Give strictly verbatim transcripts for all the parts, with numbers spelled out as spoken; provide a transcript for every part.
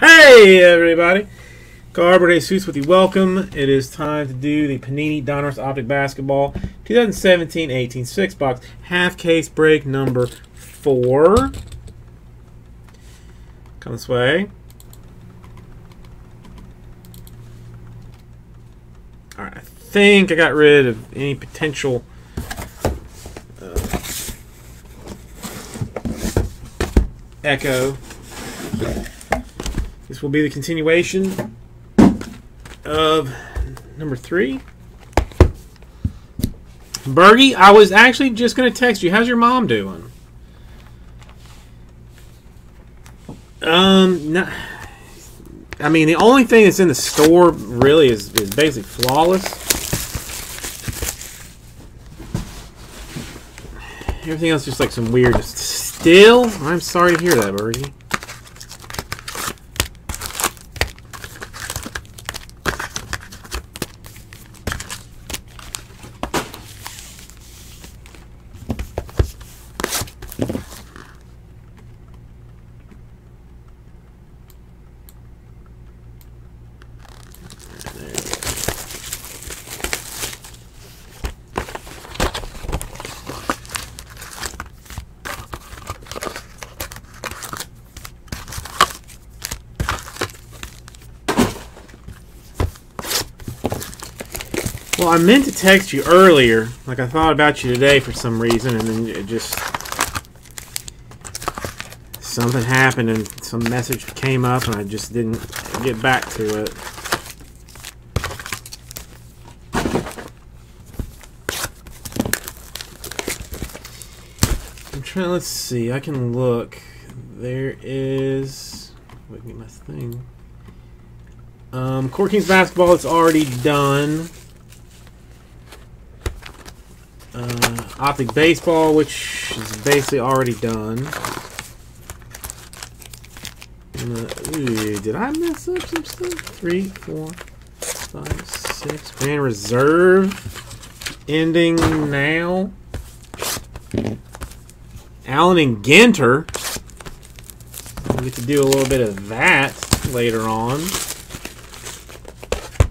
Hey everybody, Garber A. Suits with you. Welcome. It is time to do the Panini Donruss Optic Basketball twenty seventeen eighteen six box half case break number four. Come this way. All right, I think I got rid of any potential uh, echo. This will be the continuation of number three. Bergie, I was actually just going to text you. How's your mom doing? Um, no, I mean, the only thing that's in the store really is, is basically Flawless. Everything else is just like some weird still. I'm sorry to hear that, Bergie. Well, I meant to text you earlier, like I thought about you today for some reason, and then it just, something happened and some message came up and I just didn't get back to it. I'm trying, let's see, I can look. There is, wait, get my thing. Um, Corking's Basketball, it's already done. Uh, Optic Baseball, which is basically already done. And, uh, ooh, did I mess up some stuff? Three, four, five, six. Grand Reserve, ending now. Allen and Ginter. We'll get to do a little bit of that later on.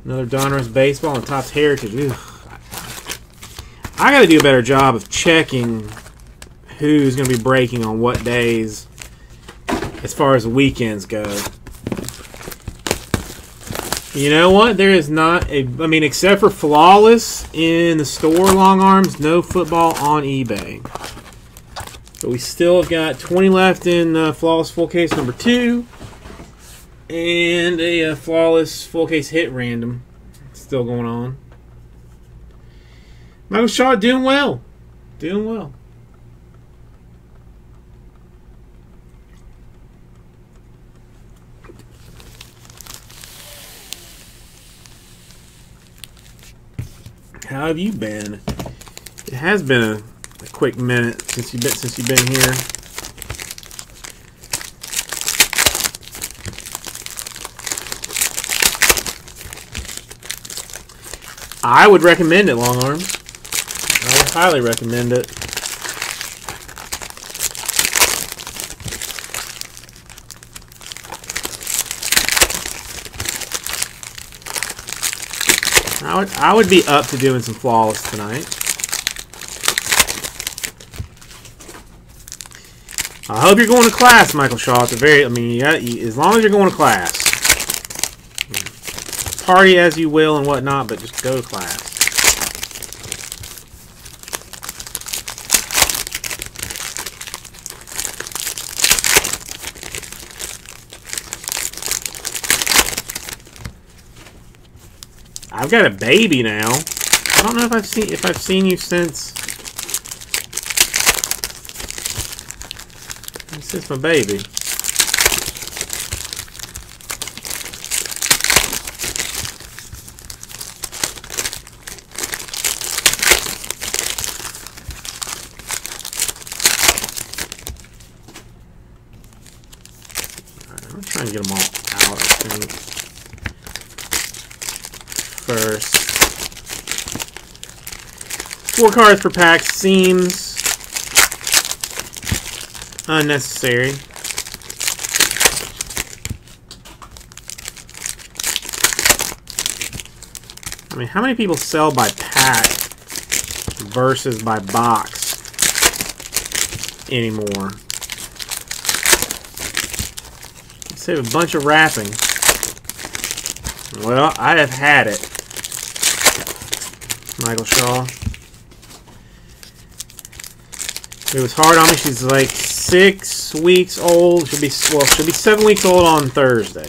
Another Donruss Baseball and Topps Heritage. Ooh. I gotta do a better job of checking who's gonna be breaking on what days as far as weekends go. You know what? There is not a, I mean, except for Flawless in the store, long arms, no football on eBay. But we still have got twenty left in uh, Flawless full case number two and a uh, Flawless full case hit random. It's still going on. Michael Shaw doing well. Doing well. How have you been? It has been a, a quick minute since you've been since you've been here. I would recommend it, long arm. I would highly recommend it. I would, I would be up to doing some Flawless tonight. I hope you're going to class, Michael Shaw. At the very, I mean, you gotta, you, as long as you're going to class, party as you will and whatnot, but just go to class. I've got a baby now. I don't know if I've seen if I've seen you since since my baby. All right, I'm trying to get them all out, I think. First, four cards per pack seems unnecessary. I mean, how many people sell by pack versus by box anymore? Save a bunch of wrapping. Well, I have had it. Michael Shaw. It was hard on me. She's like six weeks old. She'll be well. She'll be seven weeks old on Thursday.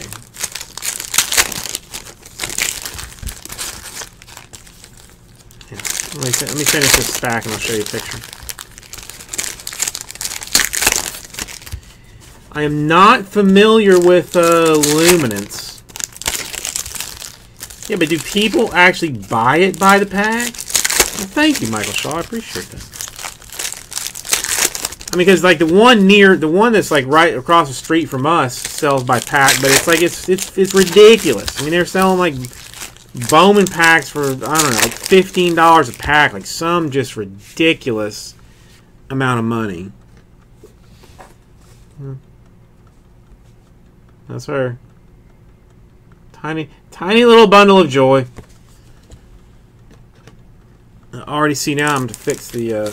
Yeah. Let me let me finish this stack and I'll show you a picture. I am not familiar with uh, Luminance. Yeah, but do people actually buy it by the pack? Well, thank you, Michael Shaw. I appreciate that. I mean, because like the one near, the one that's like right across the street from us sells by pack, but it's like it's it's it's ridiculous. I mean, they're selling like Bowman packs for I don't know, like fifteen dollars a pack, like some just ridiculous amount of money. Hmm. That's her. Tiny, tiny little bundle of joy. I already see now I'm going to fix the... Uh...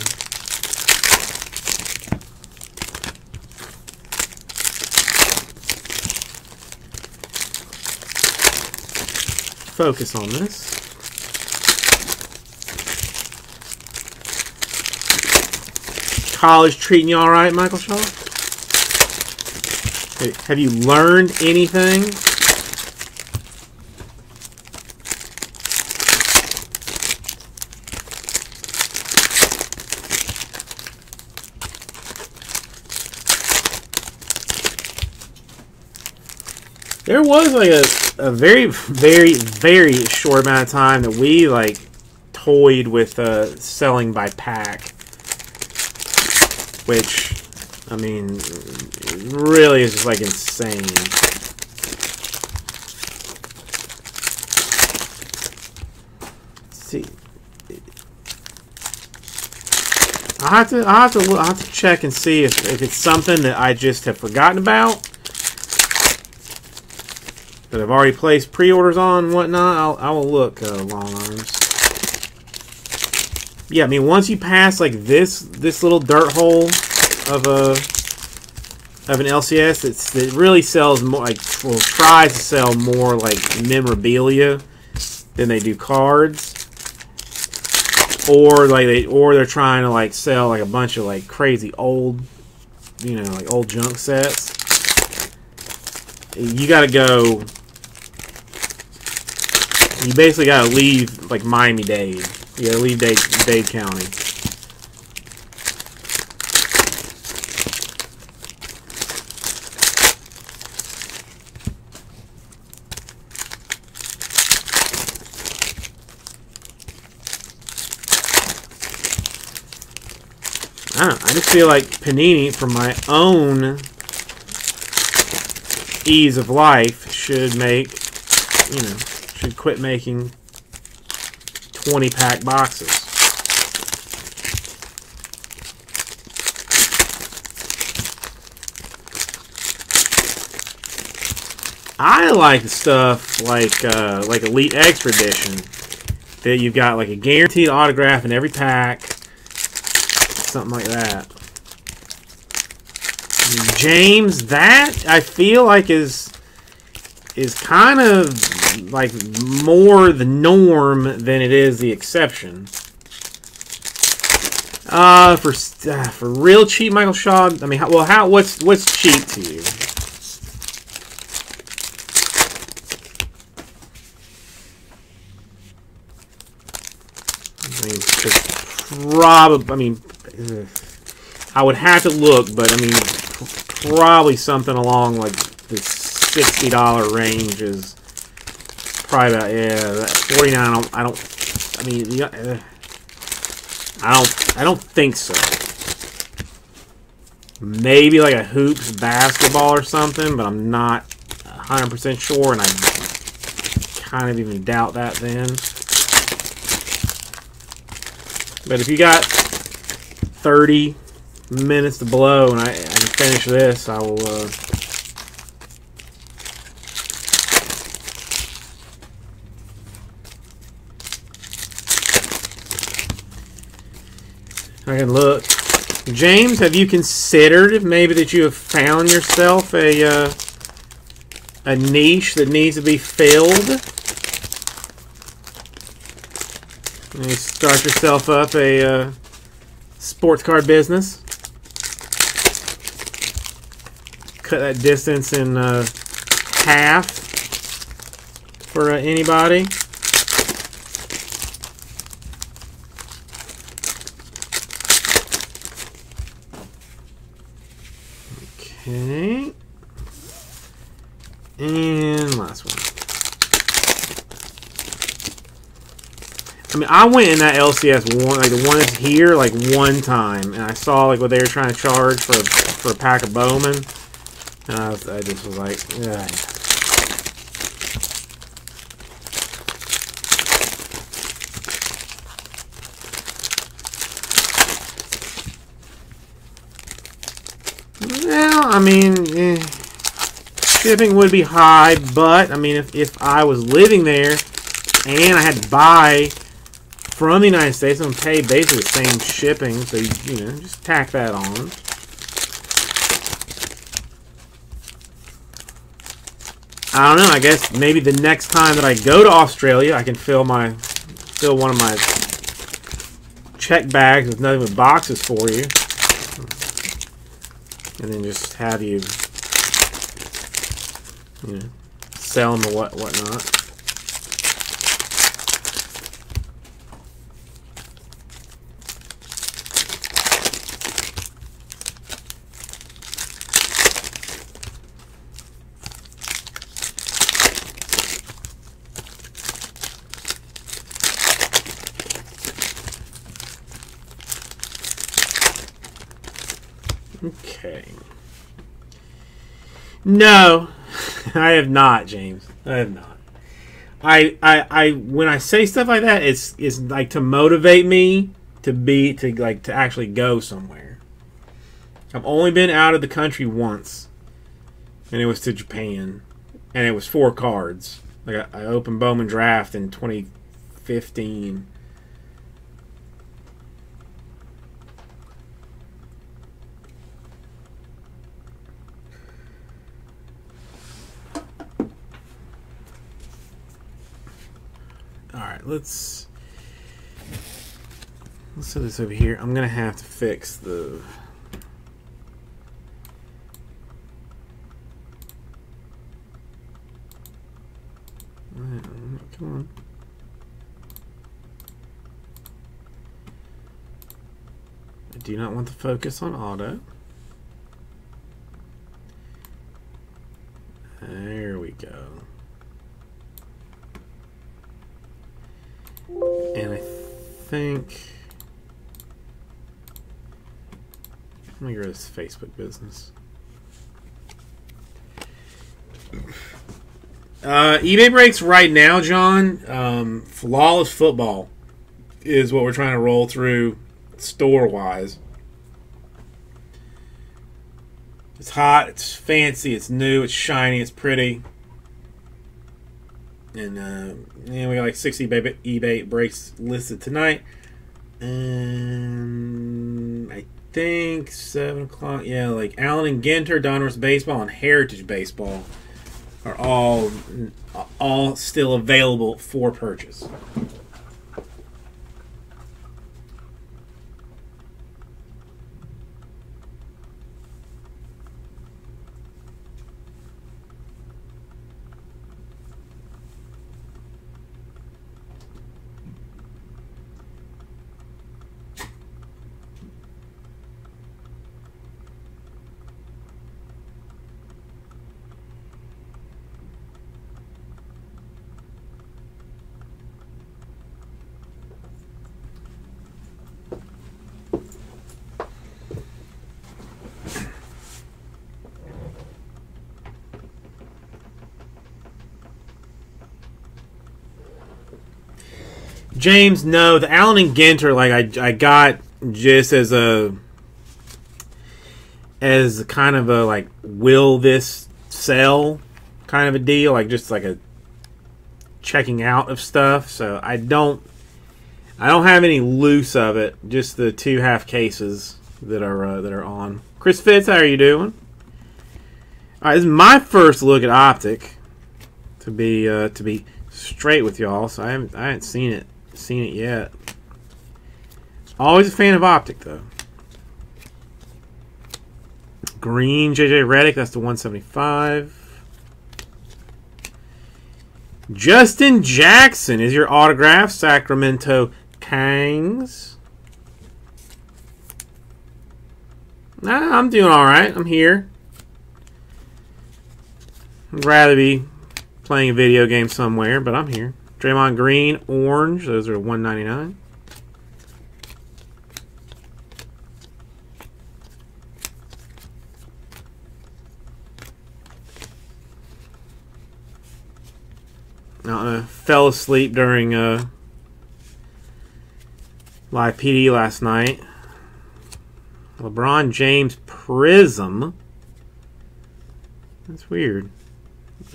focus on this. College treating you all right, Michael Shaw? Have you learned anything? There was like a, a very, very, very short amount of time that we like toyed with uh, selling by pack, which, I mean, it really is just like insane. Let's see, I have to, I have to, I have to check and see if, if it's something that I just have forgotten about, that I've already placed pre-orders on and whatnot. I'll, I will look. Uh, long arms. Yeah, I mean, once you pass like this, this little dirt hole of a of an L C S, it's, that really sells more, like, well, tries to sell more like memorabilia than they do cards, or like they or they're trying to like sell like a bunch of like crazy old, you know, like old junk sets. You gotta go. You basically gotta leave like Miami-Dade. You gotta leave Dade, Dade County. I don't know, I just feel like Panini, for my own ease of life, should make, you know, should quit making twenty pack boxes. I like stuff like uh, like Elite Extra Edition, that you've got like a guaranteed autograph in every pack. Something like that. James, that I feel like is is kind of like more the norm than it is the exception. Uh, for uh, for real cheap, Michael Shaw. I mean, how, well, how what's what's cheap to you? I mean, probably. I mean. I would have to look, but I mean, probably something along like the sixty dollar range is probably about, yeah, that forty-nine. I don't, I don't, I mean, I don't, I don't think so. Maybe like a Hoops Basketball or something, but I'm not one hundred percent sure, and I kind of even doubt that then. But if you got thirty minutes to blow, and I, I can finish this, I will. Uh... I can look. James, have you considered if maybe that you have found yourself a uh, a niche that needs to be filled? You start yourself up a uh, sports card business. Cut that distance in uh, half for uh, anybody. Okay. And last one. I mean, I went in that L C S one, like the one that's here, like one time, and I saw like what they were trying to charge for a, for a pack of Bowman, and I, was, I just was like, yeah. Well, I mean, eh, shipping would be high, but I mean, if if I was living there and I had to buy from the United States, I'm going to pay basically the same shipping, so you, you know, just tack that on. I don't know, I guess maybe the next time that I go to Australia, I can fill my fill one of my check bags with nothing but boxes for you. And then just have you, you know, sell them or what, whatnot. Okay. No, I have not, James. I have not. I, I, I, when I say stuff like that, it's, it's like to motivate me to be, to like, to actually go somewhere. I've only been out of the country once, and it was to Japan, and it was four cards. Like I, I opened Bowman Draft in twenty fifteen. Let's let's put this over here. I'm gonna have to fix the come on. I do not want to focus on auto. There we go. And I think let me go to this Facebook business. Uh, eBay breaks right now, John. Um, Flawless Football is what we're trying to roll through store-wise. It's hot. It's fancy. It's new. It's shiny. It's pretty. And, uh, and we got like sixty eBay breaks listed tonight. And I think seven o'clock. Yeah, like Allen and Ginter, Donruss Baseball, and Heritage Baseball are all, all still available for purchase. James, no, the Allen and Ginter, like I, I got just as a, as kind of a like, will this sell, kind of a deal, like just like a checking out of stuff. So I don't, I don't have any loose of it, just the two half cases that are uh, that are on. Chris Fitz, how are you doing? All right, this is my first look at Optic. To be uh, to be straight with y'all, so I haven't I haven't seen it seen it yet. Always a fan of Optic though. Green J J Reddick, that's the one seventy-five. Justin Jackson is your autograph, Sacramento Kings. Nah, I'm doing all right. I'm here. I'd rather be playing a video game somewhere, but I'm here. Draymond Green, orange. Those are one ninety-nine. I don't know, fell asleep during uh, Live P D last night. LeBron James Prism. That's weird.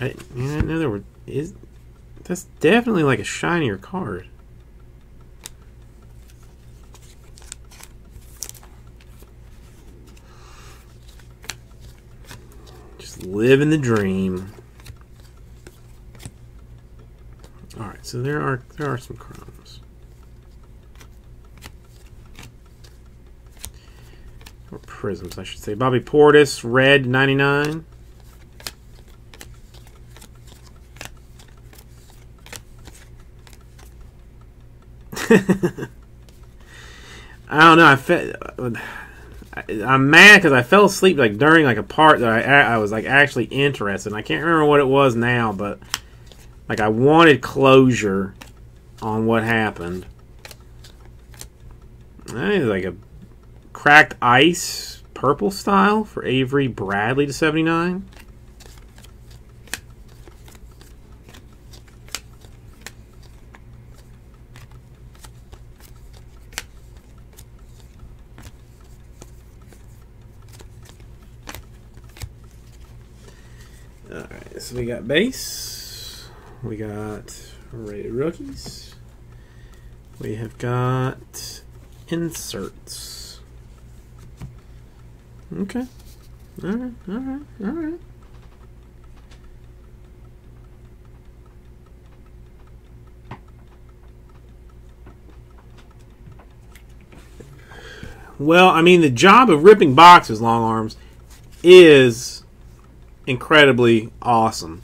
I, I didn't know there were... Is, that's definitely like a shinier card. Just living the dream. Alright, so there are there are some chromes. Or prisms, I should say. Bobby Portis, red, ninety-nine. I don't know, I fe I, I'm mad because I fell asleep like during like a part that I, I was like actually interested in. I can't remember what it was now, but... Like, I wanted closure on what happened. That is like a cracked ice purple style for Avery Bradley to seventy-nine. All right, so we got base. We got rated rookies. We have got inserts. Okay. All right. All right. All right. Well, I mean, the job of ripping boxes, long arms, is incredibly awesome.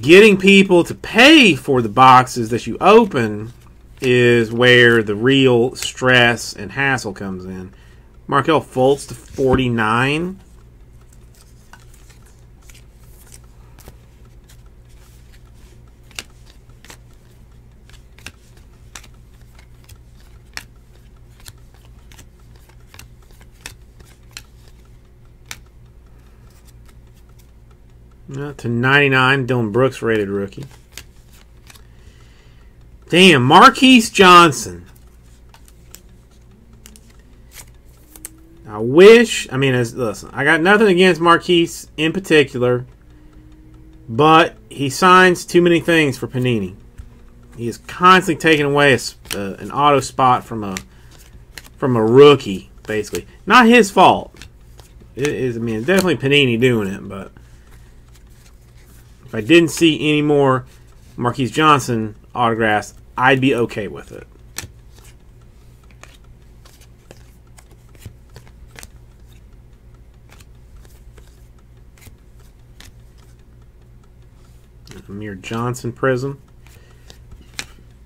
Getting people to pay for the boxes that you open is where the real stress and hassle comes in. Markelle Fultz to forty-nine. Uh, to ninety-nine, Dylan Brooks, rated rookie. Damn, Marquise Johnson. I wish, I mean, as, listen, I got nothing against Marquise in particular, but he signs too many things for Panini. He is constantly taking away a, uh, an auto spot from a from a rookie, basically. Not his fault. It is, I mean, it's definitely Panini doing it, but. If I didn't see any more Marquise Johnson autographs, I'd be okay with it. Amir Johnson Prism.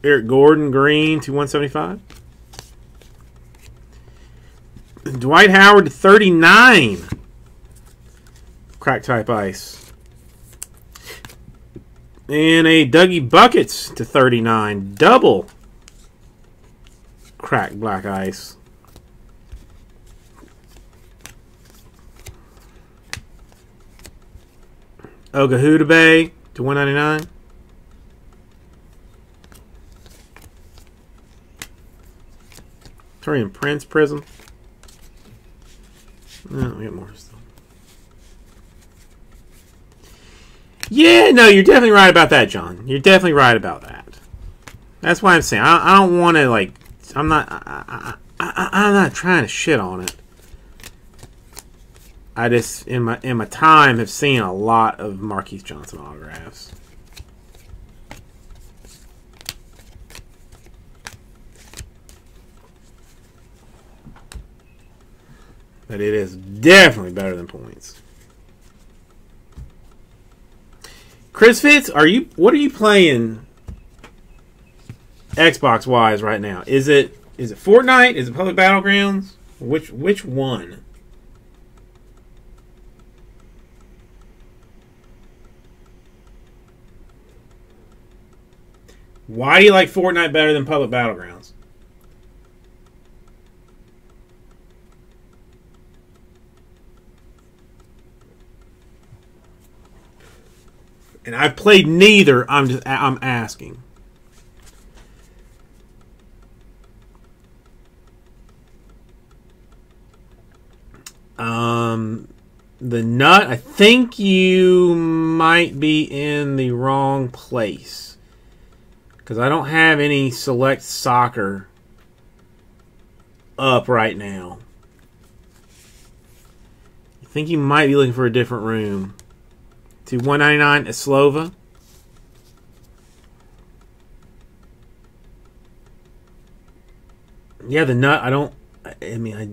Eric Gordon Green to one seventy-five. Dwight Howard to thirty-nine. Crack type ice. And a Dougie Buckets to thirty-nine. Double cracked black ice. Ogahudebe to one ninety-nine. Torian Prince Prism. No, we got more stuff. Yeah, no, you're definitely right about that, John. You're definitely right about that. That's why I'm saying I, I don't want to like. I'm not. I, I, I, I'm not trying to shit on it. I just in my in my time have seen a lot of Marquise Johnson autographs. But it is definitely better than points. Chris Fitz, are you what are you playing Xbox wise right now? Is it is it Fortnite? Is it Public Battlegrounds? Which which one? Why do you like Fortnite better than Public Battlegrounds? And I've played neither. I'm just I'm asking. Um, the nut. I think you might be in the wrong place because I don't have any select soccer up right now. I think you might be looking for a different room. To one ninety-nine Eslova. Yeah, the nut. I don't. I mean, I.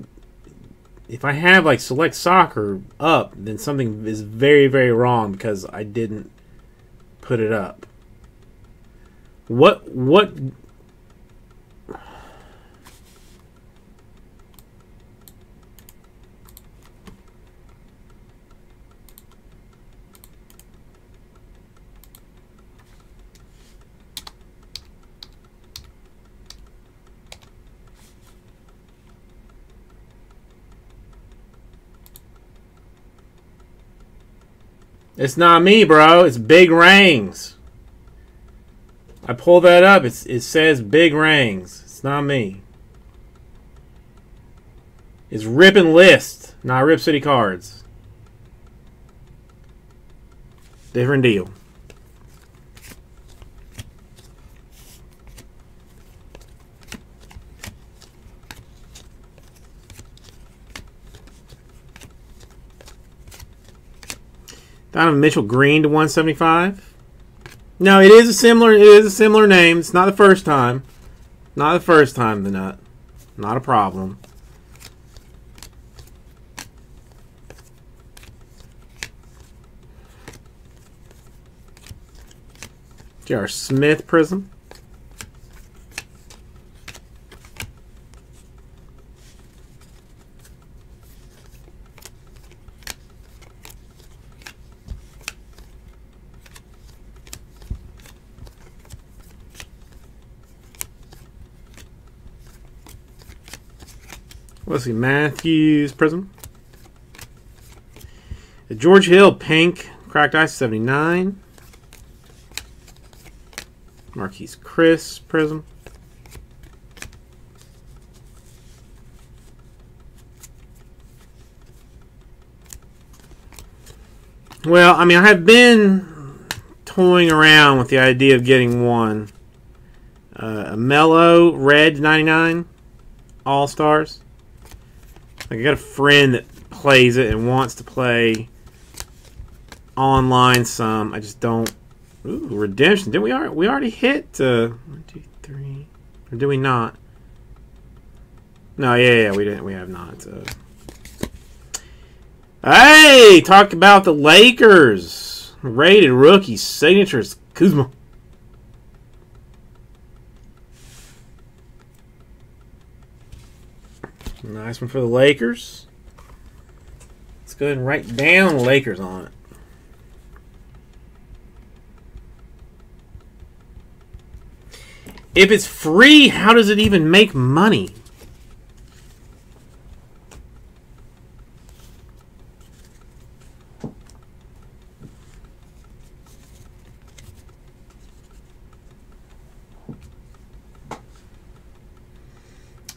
If I have like select soccer up, then something is very, very wrong because I didn't put it up. What? What? It's not me, bro. It's Big Rings. I pulled that up. It's, it says Big Rings. It's not me. It's Rip and List, not Rip City Cards. Different deal. Donovan Mitchell Green to one seventy-five. No, it is a similar. It is a similar name. It's not the first time. Not the first time. The nut. Not a problem. J R Smith Prism. Let's see, Matthews Prism. The George Hill Pink Cracked Ice seventy-nine. Marquise Chris Prism. Well, I mean, I have been toying around with the idea of getting one. Uh, a Mellow Red ninety-nine All Stars. Like I got a friend that plays it and wants to play online some. I just don't. Ooh, redemption. Did we already we already hit uh, one, two, three? Or do we not? No, yeah, yeah, we didn't. We have not. Uh... Hey, talk about the Lakers. Rated rookie signatures, Kuzma. Nice one for the Lakers. Let's go ahead and write down Lakers on it. If it's free, how does it even make money?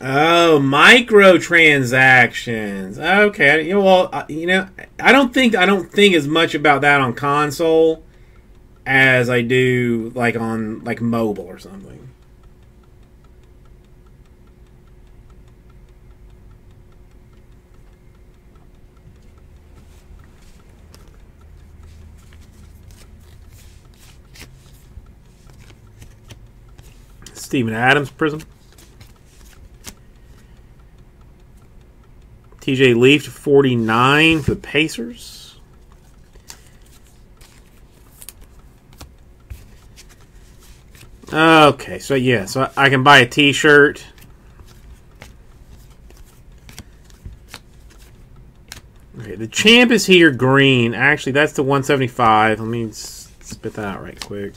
Oh, microtransactions. Okay, you know, well, you know, I don't think I don't think as much about that on console as I do like on like mobile or something. Steven Adams Prism. T J Leaf to forty-nine for the Pacers. Okay, so yeah, so I can buy a T-shirt. Okay, the champ is here, green. Actually, that's the one seventy-five. Let me spit that out right quick.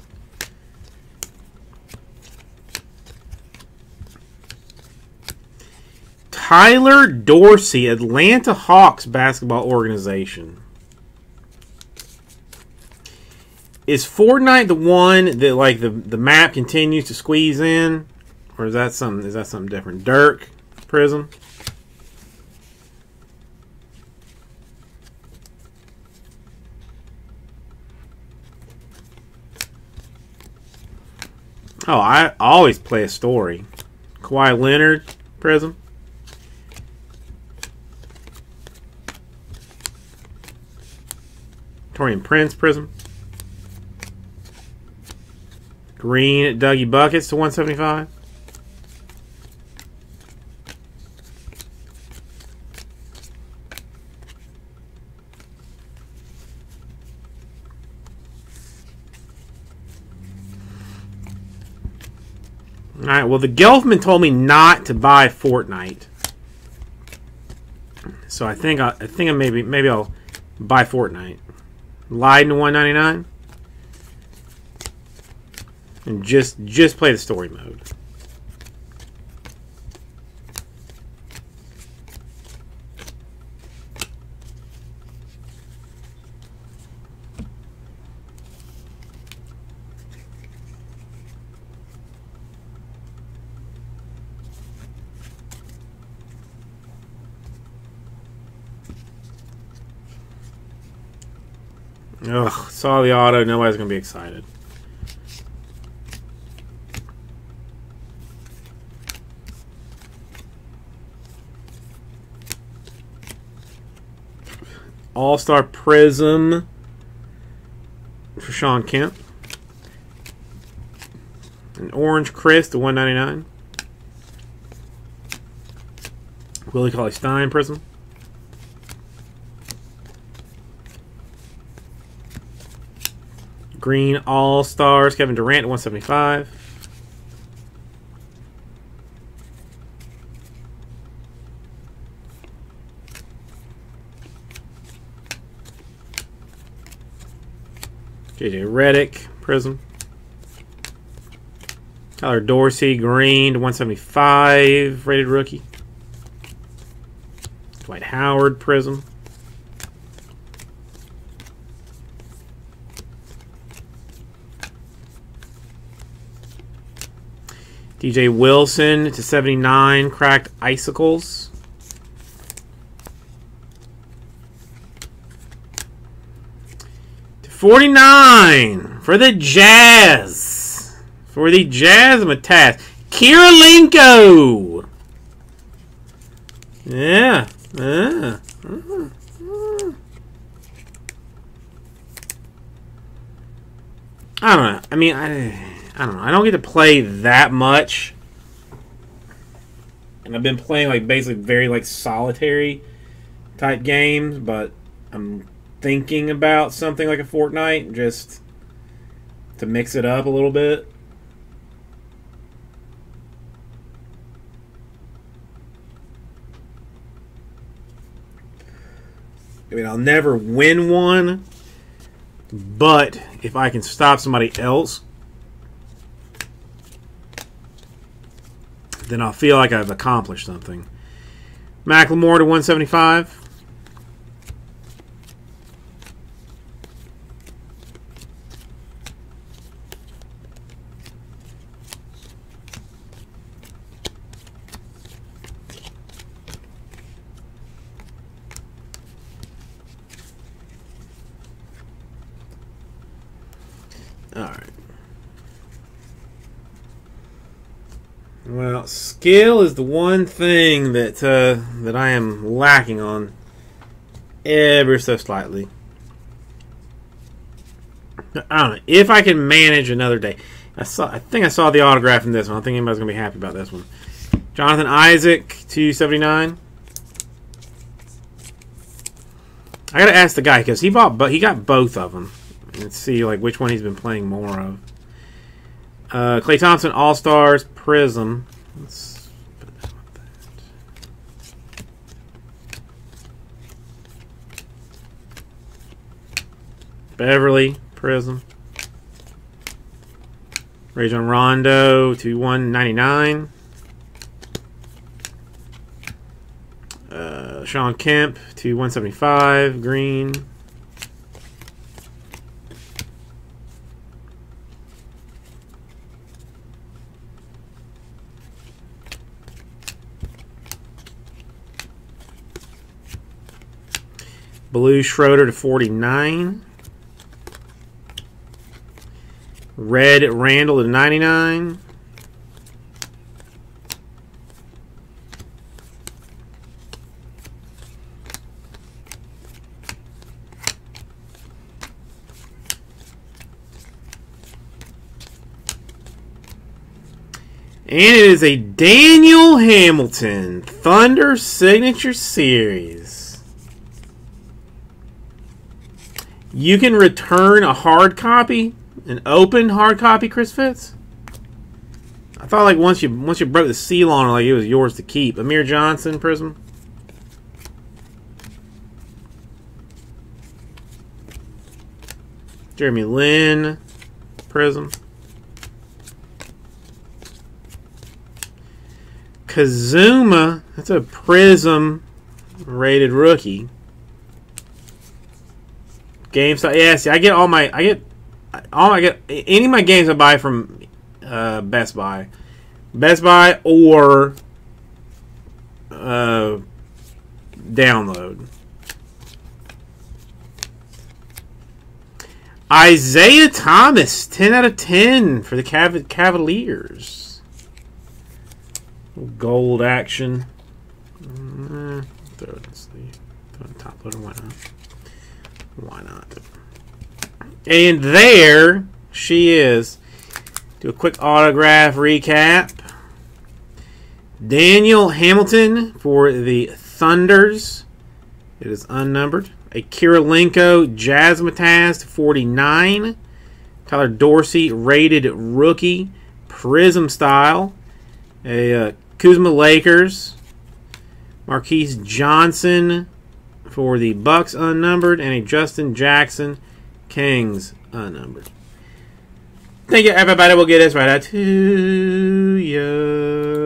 Tyler Dorsey, Atlanta Hawks basketball organization. Is Fortnite the one that like the, the map continues to squeeze in? Or is that something is that something different? Dirk Prism. Oh, I always play a story. Kawhi Leonard Prism. Torian Prince Prism. Green at Dougie Buckets to one seventy-five. All right, well, the Gelfman told me not to buy Fortnite. So I think I, I think I maybe maybe I'll buy Fortnite. Lyden to one ninety-nine. And just just play the story mode. Ugh, saw the auto. Nobody's going to be excited. All-Star Prism for Sean Kemp. An Orange Chris to one ninety-nine. Willie Cauley-Stein Prism. Green All-Stars, Kevin Durant at one seventy-five. J J Reddick, Prism. Tyler Dorsey, green to one seventy-five, rated rookie. Dwight Howard, Prism. D J Wilson to seventy-nine, Cracked Icicles. To forty-nine for the Jazz. For the Jazz, I'm a task. Kirilenko. Yeah. Uh, uh, uh. I don't know. I mean, I... I don't know. I don't get to play that much. And I've been playing like basically very like solitary type games, but I'm thinking about something like a Fortnite just to mix it up a little bit. I mean, I'll never win one, but if I can stop somebody else, then I'll feel like I've accomplished something. McLemore to one seventy-five. All right. Well, skill is the one thing that uh, that I am lacking on ever so slightly. I don't know. If I can manage another day. I saw. I think I saw the autograph in this one. I don't think anybody's gonna be happy about this one. Jonathan Isaac, two seventy nine. I gotta ask the guy because he bought, but he got both of them. Let's see like which one he's been playing more of. Uh, Klay Thompson, All Stars, Prism. Let's put that with that. Beverly, Prism. Rajon Rondo, two one ninety-nine. Uh, Sean Kemp, two one seventy-five. Green. Blue Schroeder to forty-nine. Red Randall to ninety-nine. And it is a Daniel Hamilton Thunder Signature Series. You can return a hard copy, an open hard copy, Chris Fitz. I thought like once you once you broke the seal on it, like it was yours to keep. Amir Johnson, Prism. Jeremy Lin, Prism. Kuzma, that's a Prism rated rookie. GameStop, yeah. See, I get all my, I get, all I get, any of my games I buy from uh, Best Buy, Best Buy or uh, download. Isaiah Thomas, ten out of ten for the Cav Cavaliers. Gold action. Mm-hmm. Throw it in the sleeve. Throw it in the top loader. Why not? Why not? And there she is. Do a quick autograph recap. Daniel Hamilton for the Thunders. It is unnumbered. A Kirilenko Jazzmatazz forty-nine. Tyler Dorsey rated rookie. Prism style. A uh, Kuzma Lakers. Marquise Johnson for the Bucks unnumbered, and a Justin Jackson Kings unnumbered. Thank you, everybody. We'll get this right out to you.